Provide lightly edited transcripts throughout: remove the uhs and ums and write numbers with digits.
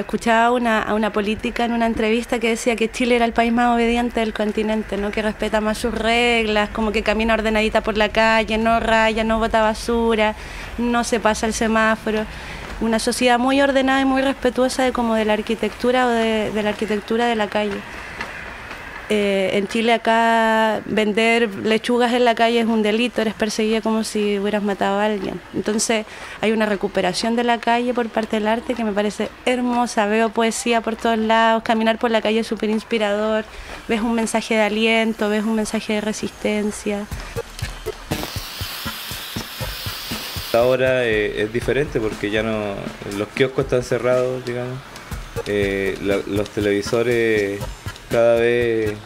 escuchaba a una política en una entrevista que decía que Chile era el país más obediente del continente, ¿no? Que respeta más sus reglas, como que camina ordenadita por la calle, no raya, no bota basura, no se pasa el semáforo. Una sociedad muy ordenada y muy respetuosa de como de la arquitectura o de la arquitectura de la calle. En Chile acá vender lechugas en la calle es un delito, eres perseguida como si hubieras matado a alguien. Entonces hay una recuperación de la calle por parte del arte que me parece hermosa. Veo poesía por todos lados, caminar por la calle es súper inspirador, ves un mensaje de aliento, ves un mensaje de resistencia. Ahora es diferente porque ya no, los kioscos están cerrados, digamos, los televisores cada vez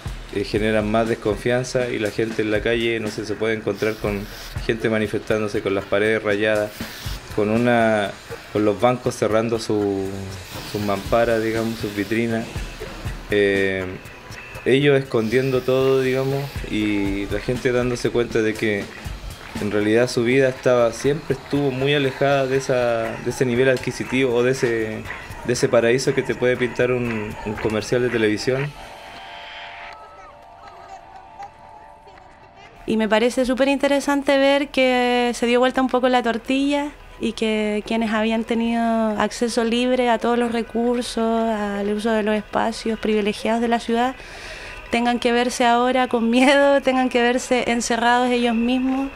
generan más desconfianza y la gente en la calle, no sé, se puede encontrar con gente manifestándose con las paredes rayadas, con los bancos cerrando sus mamparas, digamos, sus vitrinas, ellos escondiendo todo, digamos, y la gente dándose cuenta de que en realidad su vida siempre estuvo muy alejada de ese nivel adquisitivo o de ese paraíso que te puede pintar un comercial de televisión. Y me parece súper interesante ver que se dio vuelta un poco la tortilla y que quienes habían tenido acceso libre a todos los recursos, al uso de los espacios privilegiados de la ciudad, tengan que verse ahora con miedo, tengan que verse encerrados ellos mismos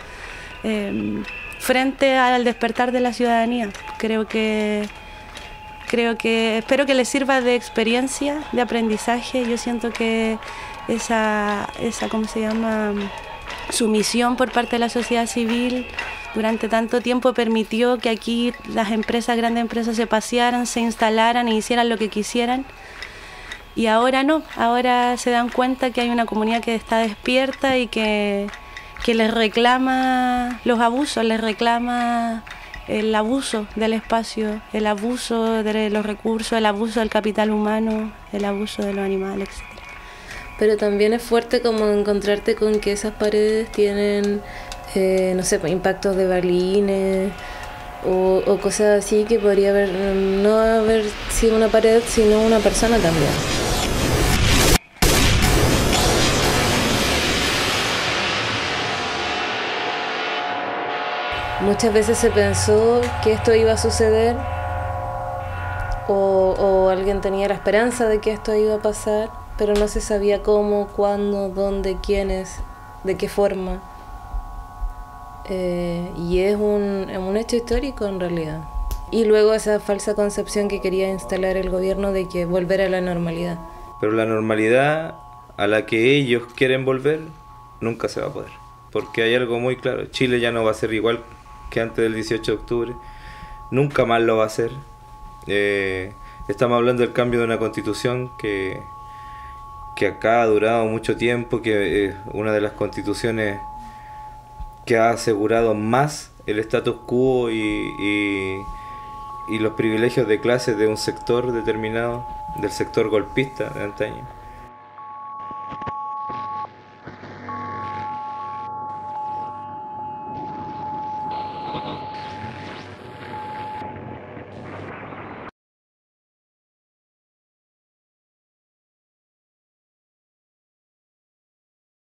frente al despertar de la ciudadanía. Espero que les sirva de experiencia, de aprendizaje. Yo siento que esa ¿cómo se llama? Sumisión por parte de la sociedad civil durante tanto tiempo permitió que aquí las empresas, grandes empresas, se pasearan, se instalaran e hicieran lo que quisieran. Y ahora no, ahora se dan cuenta que hay una comunidad que está despierta y que les reclama los abusos, les reclama el abuso del espacio, el abuso de los recursos, el abuso del capital humano, el abuso de los animales, etc. Pero también es fuerte como encontrarte con que esas paredes tienen, no sé, impactos de balines o cosas así que podría no haber sido una pared, sino una persona también. Muchas veces se pensó que esto iba a suceder o alguien tenía la esperanza de que esto iba a pasar, pero no se sabía cómo, cuándo, dónde, quiénes, de qué forma. Y es un hecho histórico en realidad. Y luego esa falsa concepción que quería instalar el gobierno de que volver a la normalidad. Pero la normalidad a la que ellos quieren volver nunca se va a poder. Porque hay algo muy claro, Chile ya no va a ser igual que antes del 18 de octubre, nunca más lo va a hacer. Estamos hablando del cambio de una constitución que acá ha durado mucho tiempo, que es una de las constituciones que ha asegurado más el status quo y los privilegios de clase de un sector determinado, del sector golpista de antaño.